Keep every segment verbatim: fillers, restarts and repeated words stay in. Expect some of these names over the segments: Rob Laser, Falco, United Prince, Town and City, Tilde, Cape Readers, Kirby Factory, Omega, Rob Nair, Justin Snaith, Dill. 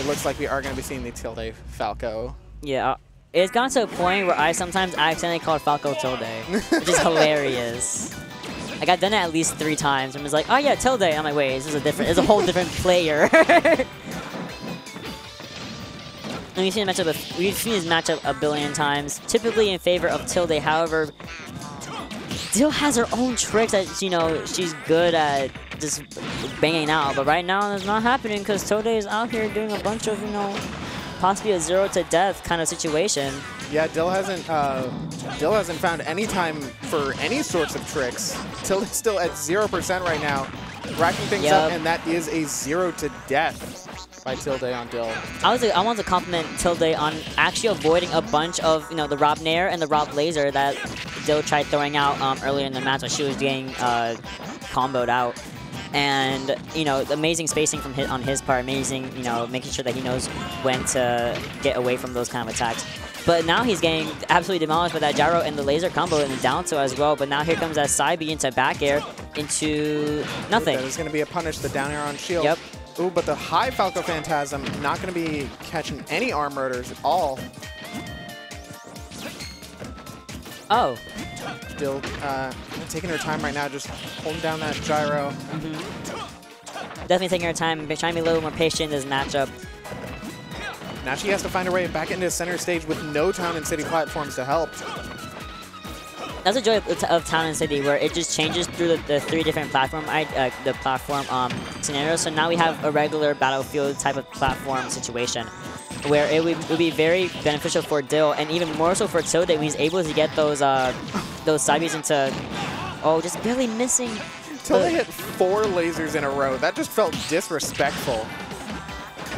it looks like we are going to be seeing the Tilde Falco. Yeah. It's gone to a point where I sometimes accidentally called Falco Tilde, which is hilarious. Like, I've done it at least three times. I'm just like, oh yeah, Tilde. I'm like, wait, this is a different, it's a whole different player. And we've seen, matchup a, we've seen this matchup a billion times, typically in favor of Tilde. However, Dill has her own tricks that, you know, she's good at just banging out. But right now, it's not happening because Tilde is out here doing a bunch of, you know, possibly a zero to death kind of situation. Yeah, Dill hasn't uh, Dill hasn't found any time for any sorts of tricks. Tilde's still at zero percent right now, racking things yep. up, and that is a zero to death by Tilde on Dill. I was I want to compliment Tilde on actually avoiding a bunch of you know the Rob Nair and the Rob Laser that Dill tried throwing out um, earlier in the match when she was getting uh, comboed out. And, you know, amazing spacing from his, on his part, amazing, you know, making sure that he knows when to get away from those kind of attacks. But now he's getting absolutely demolished by that gyro and the laser combo and the down tilt as well. But now here comes that side B into back air into nothing. Ooh, that is going to be a punish, the down air on shield. Yep. Ooh, but the high Falco Phantasm not going to be catching any arm murders at all. Oh. Still uh, taking her time right now, just holding down that gyro. Mm-hmm. Definitely taking her time, trying to be a little more patient in this matchup. Now she has to find her way back into center stage with no Town and City platforms to help. That's the joy of, of Town and City, where it just changes through the, the three different platform uh, the platform um, scenarios. So now we have a regular battlefield type of platform situation, where it would, would be very beneficial for Dill, and even more so for Tilde, where he's able to get those uh, those side B's into... Oh, just barely missing. Tilde hit four lasers in a row. That just felt disrespectful.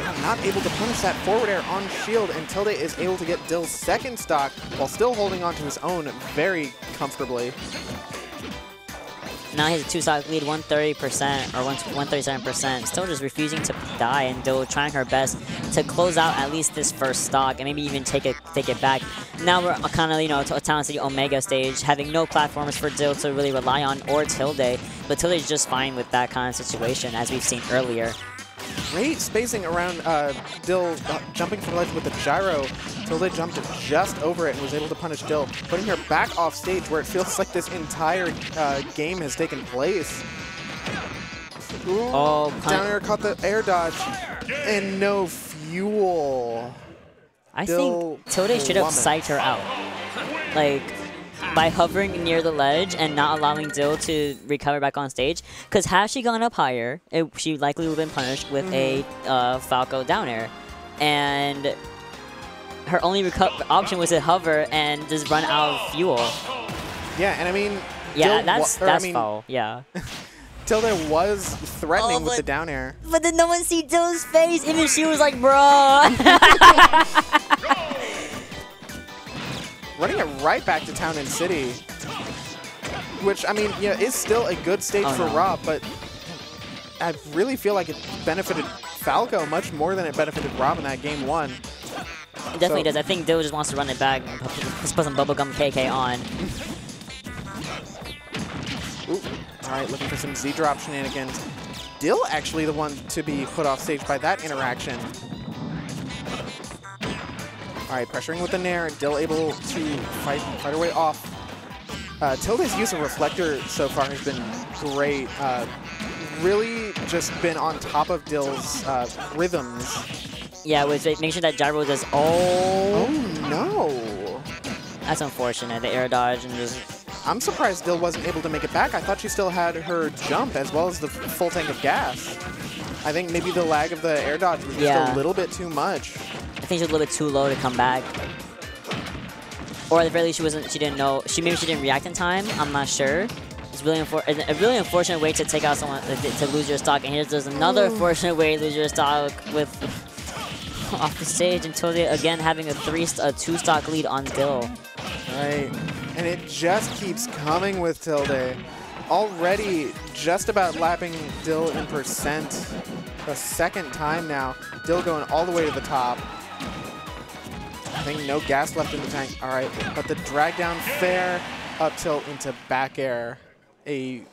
I'm not able to punish that forward air on shield, and Tilde is able to get Dill's second stock while still holding on to his own very comfortably. Now he has a two-stock lead, one thirty percent or one thirty-seven percent. Still just refusing to die, and Dill trying her best to close out at least this first stock and maybe even take it take it back. Now we're kind of, you know, to a Town and City Omega stage, having no platforms for Dill to really rely on or Tilde. But Tilde's just fine with that kind of situation, as we've seen earlier. Great spacing around uh, Dill uh, jumping for life with the gyro. Tilde jumped just over it and was able to punish Dill, putting her back off stage where it feels like this entire uh, game has taken place. Ooh, oh, down air caught the air dodge and no fuel. I Dill think Tilde should have psyched her out. Like, by hovering near the ledge and not allowing Dill to recover back on stage. Because had she gone up higher, it, she likely would have been punished with mm-hmm. a uh, Falco down air. And her only option was to hover and just run out of fuel. Yeah, and I mean... Yeah, Dill that's, that's I mean, foul. Yeah. Tilde was threatening oh, but, with the down air. But did no one see Dill's face? Even she was like, bro. Running it right back to Town and City, which, I mean, you know, is still a good stage oh, for no. Rob, but I really feel like it benefited Falco much more than it benefited Rob in that game one. It definitely so. does. I think Dill just wants to run it back and just put some Bubblegum K K on. Ooh. All right, looking for some Z-drop shenanigans. Dill actually the one to be put off stage by that interaction. All right, pressuring with the Nair, Dill able to fight, fight her way off. Uh, Tilde's use of Reflector so far has been great. Uh, really just been on top of Dill's uh, rhythms. Yeah, was make sure that gyro does oh. Oh, no. That's unfortunate, the air dodge and just... I'm surprised Dill wasn't able to make it back. I thought she still had her jump as well as the full tank of gas. I think maybe the lag of the air dodge was just yeah. a little bit too much. I think she was a little bit too low to come back, or at the very least she wasn't. She didn't know. She maybe she didn't react in time. I'm not sure. It's really unfortunate. A really unfortunate way to take out someone to lose your stock. And here's there's another Ooh. unfortunate way to lose your stock with off the stage, and Tilde again having a three, a two stock lead on Dill. Right, and it just keeps coming with Tilde. Already just about lapping Dill in percent the second time now. Dill going all the way to the top. I think no gas left in the tank. All right, but the drag down fair up tilt into back air. A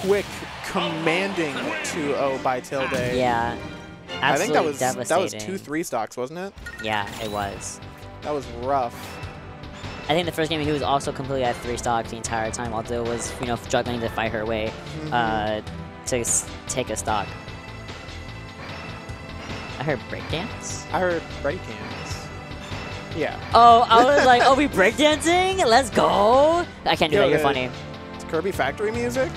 quick commanding two oh by Tilde. Yeah. I think that was that was two three stocks, wasn't it? Yeah, it was. That was rough. I think the first game he was also completely at three stocks the entire time, while Dill was, you know, struggling to fight her way mm-hmm. uh, to s take a stock. I heard breakdance. I heard breakdance. Yeah. Oh, I was like, oh, we breakdancing? Let's go! I can't do Yo, that. You're funny. It's Kirby Factory music.